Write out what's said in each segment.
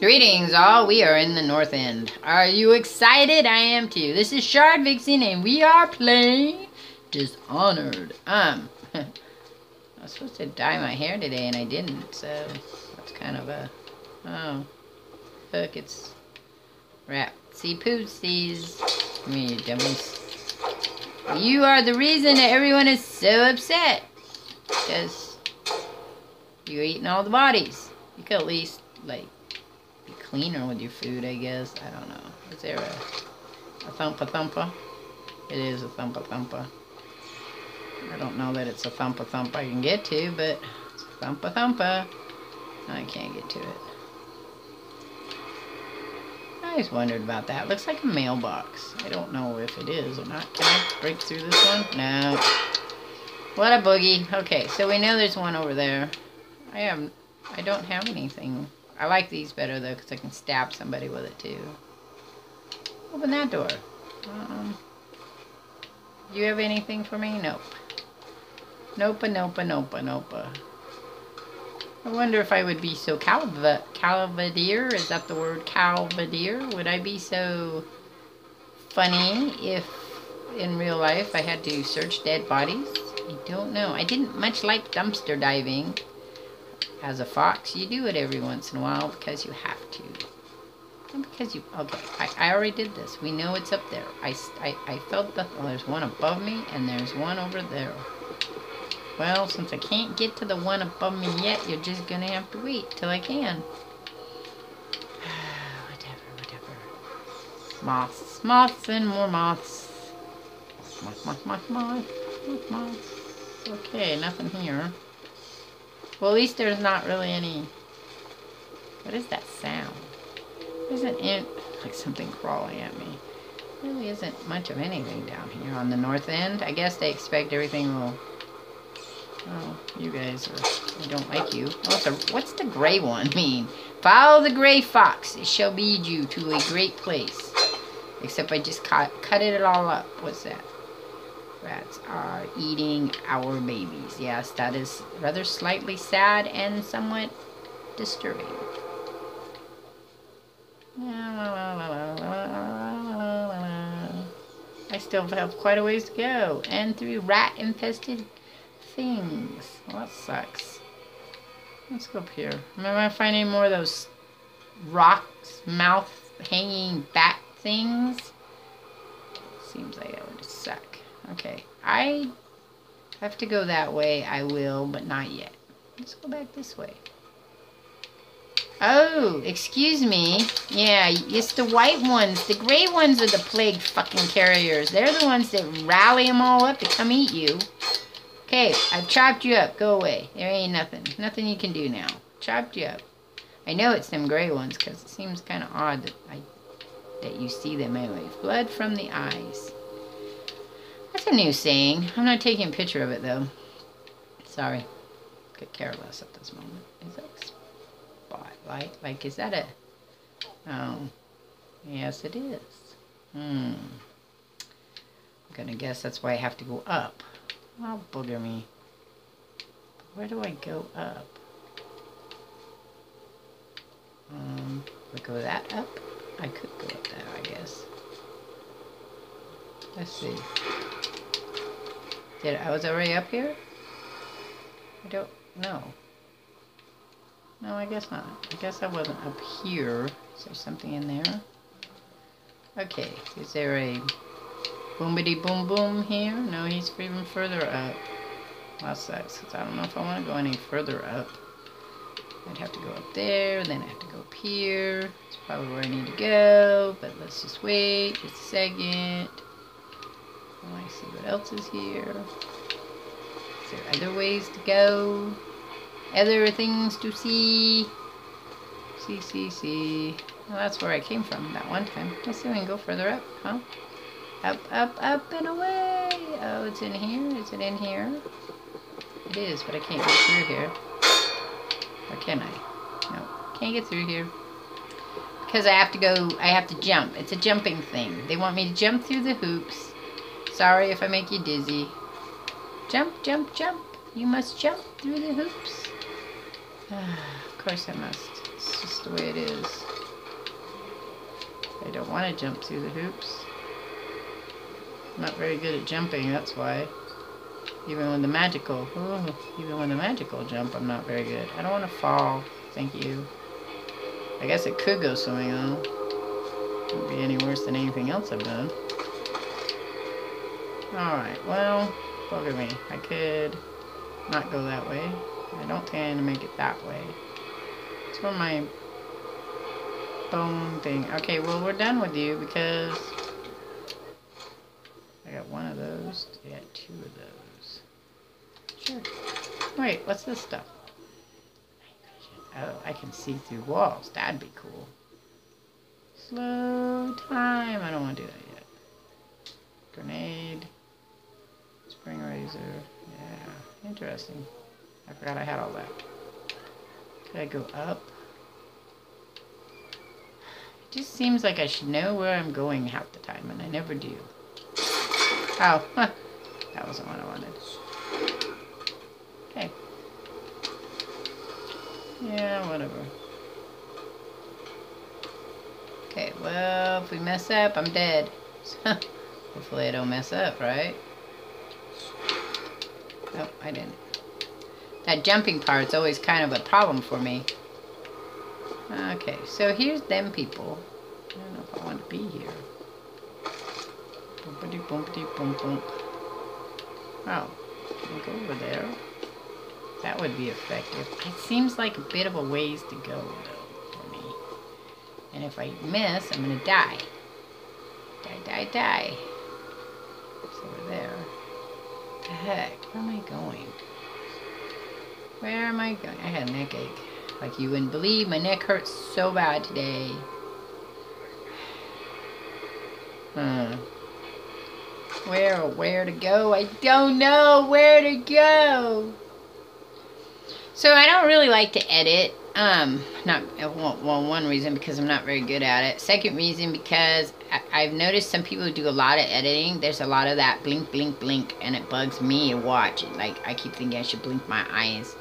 Greetings all, we are in the North End. Are you excited? I am too. This is Shard Vixen and we are playing Dishonored. I was supposed to dye my hair today and I didn't, so that's kind of a... Oh. Look, it's ratsy pootsies. Come here, you dummies. You are the reason that everyone is so upset. Because you're eating all the bodies. You could at least, like... cleaner with your food, I guess. I don't know. Is there a thumpa thumpa? It is a thumpa thumpa. I don't know that it's a thumpa thumpa I can get to, but it's a thumpa thumpa. I can't get to it. I always wondered about that. It looks like a mailbox. I don't know if it is or not. Can I break through this one? No. What a boogie. Okay, so we know there's one over there. I don't have anything. I like these better, though, because I can stab somebody with it, too. Open that door. Do you have anything for me? Nope. Nope-a, nope-a, nope-a, nope-a. I wonder if I would be so cavalier. Is that the word? Cavalier? Would I be so funny if, in real life, I had to search dead bodies? I don't know. I didn't much like dumpster diving. As a fox, you do it every once in a while because you have to. And because you... Okay, I already did this. We know it's up there. I felt that... Well, there's one above me, and there's one over there. Well, since I can't get to the one above me yet, you're just going to have to wait till I can. Whatever. Moths. Moths and more moths. Moths. Okay, nothing here. Well, at least there's not really any... What is that sound? There's an like something crawling at me. There really isn't much of anything down here on the North End. I guess they expect everything will... Oh, you guys are... I don't like you. What's the gray one mean? Follow the gray fox. It shall lead you to a great place. Except I just cut it all up. What's that? Rats are eating our babies. Yes, that is rather slightly sad and somewhat disturbing. I still have quite a ways to go. And through rat-infested things. Well, that sucks. Let's go up here. Remember, I find any more of those rocks, mouth-hanging bat things? Seems like that would suck. Okay, I have to go that way. I will, but not yet. Let's go back this way. Oh, excuse me. Yeah, it's the white ones. The gray ones are the plague fucking carriers. They're the ones that rally them all up to come eat you. Okay, I've chopped you up. Go away. There ain't nothing. Nothing you can do now. Chopped you up. I know it's them gray ones because it seems kind of odd that you see them anyway. Blood from the eyes. That's a new saying. I'm not taking a picture of it, though. Sorry. Could care less at this moment. Is that spotlight? Like, is that a... Oh. Yes, it is. I'm gonna guess that's why I have to go up. Oh, booger me. Where do I go up? We go that up? I could go up there, I guess. Let's see. I was already up here? I don't know. No, I guess not. I guess I wasn't up here. Is there something in there? Okay. Is there a boomity boom boom here? No, he's even further up. Well, that sucks. I don't know if I want to go any further up. I'd have to go up there, then I have to go up here. That's probably where I need to go, but let's just wait just a second. I see what else is here. Is there other ways to go? Other things to see? See. Well, that's where I came from that one time. Let's see if we can go further up, huh? Up, up, up and away! Oh, it's in here? Is it in here? It is, but I can't get through here. Or can I? No, can't get through here. Because I have to jump. It's a jumping thing. They want me to jump through the hoops. Sorry if I make you dizzy. Jump, jump, jump. You must jump through the hoops. Of course I must. It's That's just the way it is. I don't want to jump through the hoops. I'm not very good at jumping, that's why. Even with the magical, jump, I'm not very good. I don't want to fall, thank you. I guess it could go swimming though. Wouldn't be any worse than anything else I've done. Alright, well, bugger me. I could not go that way. I don't think I'm gonna make it that way. It's for my bone thing. Okay, well, we're done with you because I got one of those. I got two of those. Sure. Wait, what's this stuff? Oh, I can see through walls. That'd be cool. Slow time. I don't want to do that yet. Grenade. Spring razor. Yeah. Interesting. I forgot I had all that. Could I go up? It just seems like I should know where I'm going half the time, and I never do. Oh, that wasn't what I wanted. Okay. Yeah, whatever. Okay, well, if we mess up, I'm dead. Hopefully I don't mess up, right? Nope, I didn't. That jumping part's always kind of a problem for me. Okay, so here's them people. I don't know if I want to be here. Boom-ba-dee-boom-ba-dee-boom-boom. Oh, can I go over there? That would be effective. It seems like a bit of a ways to go, though, for me. And if I miss, I'm going to die. Die, die, die. It's over there. What the heck? Where am I going? Where am I going? I had a neck ache. Like you wouldn't believe, my neck hurts so bad today. Where to go? I don't know where to go. So I don't really like to edit. Well, one reason because I'm not very good at it. Second reason because I've noticed some people who do a lot of editing. There's a lot of that blink, blink, blink, and it bugs me to watch. Like I keep thinking I should blink my eyes.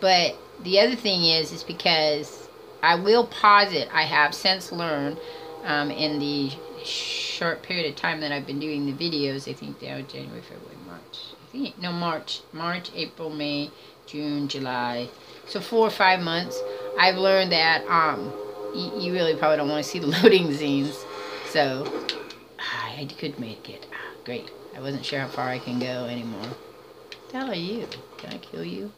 But the other thing is because I will pause it. I have since learned in the short period of time that I've been doing the videos. I think they are January, February, March. I think no March, April, May. June, July, so 4 or 5 months. I've learned that you really probably don't want to see the loading zines, so I could make it. Great. I wasn't sure how far I can go anymore. What the hell are you? Can I kill you?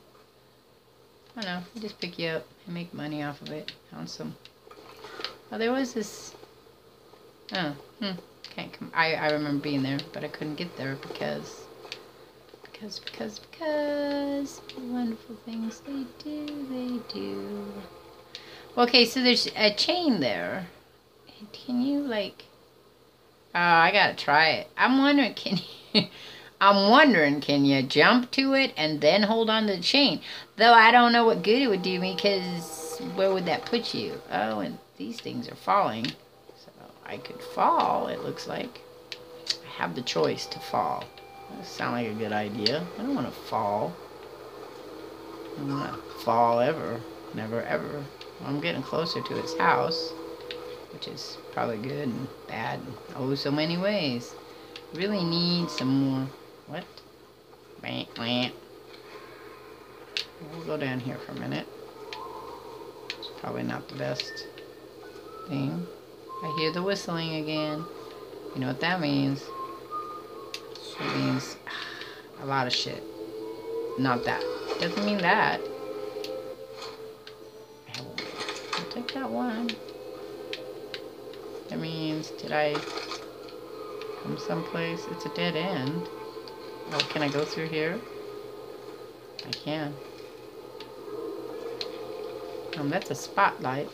I don't know. I just pick you up and make money off of it. Awesome. Oh, there was this. Oh, can't come. I remember being there, but I couldn't get there because wonderful things they do. Okay, so there's a chain there. Can you like? Oh, I gotta try it. I'm wondering, can you jump to it and then hold on to the chain? Though I don't know what good it would do me, because where would that put you? Oh, and these things are falling, so I could fall. It looks like I have the choice to fall. That doesn't sound like a good idea. I don't want to fall. I don't want to fall ever. Never, ever. Well, I'm getting closer to its house, which is probably good and bad. Oh, so many ways. Really need some more. What? Bam, bam. We'll go down here for a minute. It's probably not the best thing. I hear the whistling again. You know what that means. It means a lot of shit. Not that. Doesn't mean that. I'll take that one. That means, did I come someplace? It's a dead end. Oh, can I go through here? I can. That's a spotlight.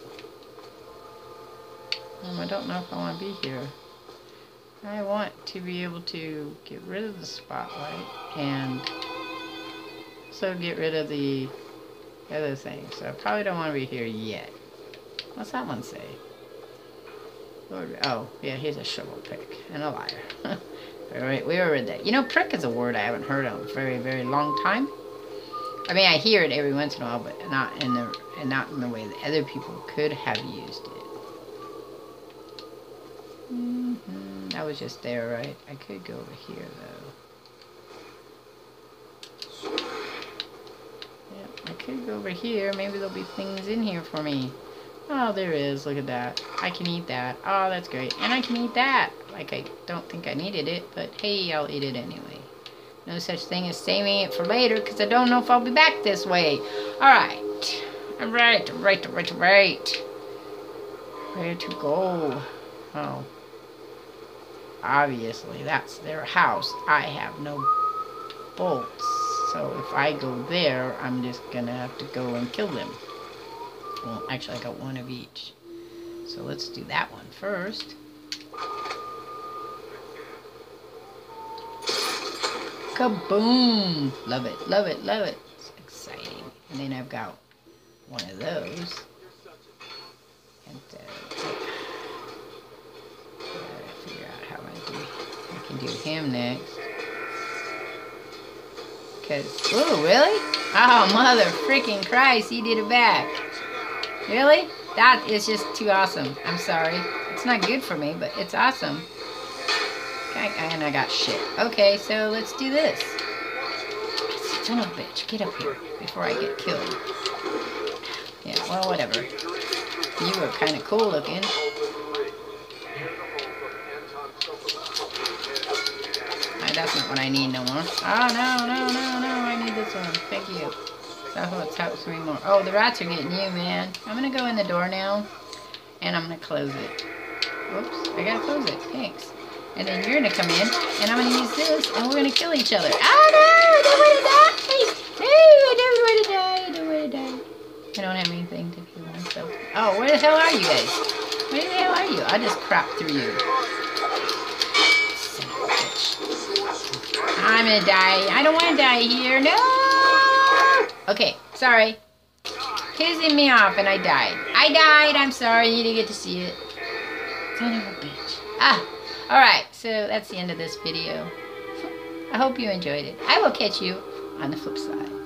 I don't know if I want to be here. I want to be able to get rid of the spotlight and so get rid of the other thing. So I probably don't want to be here yet. What's that one say? Lord, oh, yeah, here's a shovel prick and a liar. All right, we already read that. You know, prick is a word I haven't heard of in a very, very long time. I mean, I hear it every once in a while, but not in the way that other people could have used it. Mm-hmm. That was just there, right? I could go over here, though. Yep, I could go over here. Maybe there'll be things in here for me. Oh, there is. Look at that. I can eat that. Oh, that's great. And I can eat that. Like, I don't think I needed it, but hey, I'll eat it anyway. No such thing as saving it for later, because I don't know if I'll be back this way. Alright. Alright. Where to go? Oh. Obviously, that's their house. I have no bolts. So if I go there, I'm just going to have to go and kill them. Well, actually, I got one of each. So let's do that one first. Kaboom! Love it, love it, love it. It's exciting. And then I've got one of those. And gotta figure out how I can do him next. Cause, ooh, really? Oh, mother freaking Christ, he did it back. Really? That is just too awesome. I'm sorry. It's not good for me, but it's awesome. And I got shit. Okay, so let's do this. Son of a bitch, get up here before I get killed. Yeah, well, whatever. You were kind of cool looking. That's not what I need no more. Oh, no, I need this one. Thank you. That's what helps me more. Oh, the rats are getting you, man. I'm going to go in the door now, and I'm going to close it. Whoops, I got to close it. Thanks. And then you're going to come in, and I'm going to use this, and we're going to kill each other. Oh, no, don't want to die. No, I don't want to die. I don't have anything to kill myself. Oh, where the hell are you guys? Where the hell are you? I just crap through you. I'm going to die. I don't want to die here. No! Okay, sorry. Pissing me off, and I died. I died. I'm sorry. You didn't get to see it. Son of a bitch. Ah! Alright, so that's the end of this video. I hope you enjoyed it. I will catch you on the flip side.